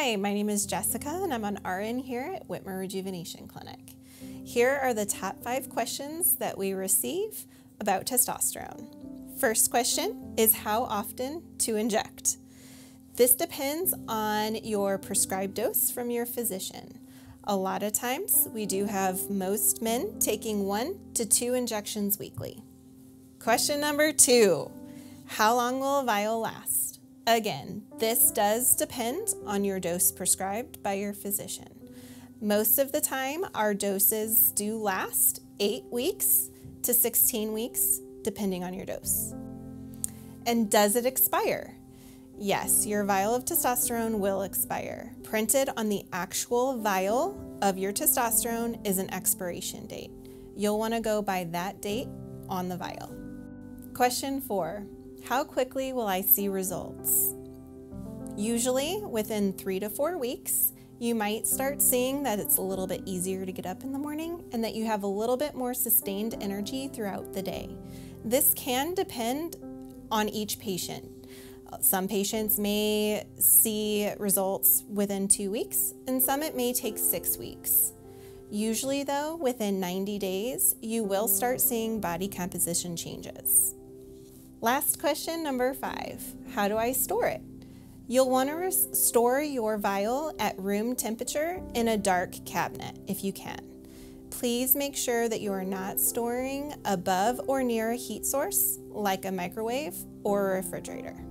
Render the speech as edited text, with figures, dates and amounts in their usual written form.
Hi, my name is Jessica and I'm an RN here at Whitmer Rejuvenation Clinic. Here are the top 5 questions that we receive about testosterone. First question is how often to inject. This depends on your prescribed dose from your physician. A lot of times we do have most men taking 1 to 2 injections weekly. Question number 2, how long will a vial last? Again, this does depend on your dose prescribed by your physician. Most of the time, our doses do last 8 weeks to 16 weeks, depending on your dose. And does it expire? Yes, your vial of testosterone will expire. Printed on the actual vial of your testosterone is an expiration date. You'll want to go by that date on the vial. Question 4. How quickly will I see results? Usually within 3 to 4 weeks, you might start seeing that it's a little bit easier to get up in the morning and that you have a little bit more sustained energy throughout the day. This can depend on each patient. Some patients may see results within 2 weeks and some it may take 6 weeks. Usually though, within 90 days, you will start seeing body composition changes. Last question, number 5, how do I store it? You'll want to store your vial at room temperature in a dark cabinet if you can. Please make sure that you are not storing above or near a heat source like a microwave or a refrigerator.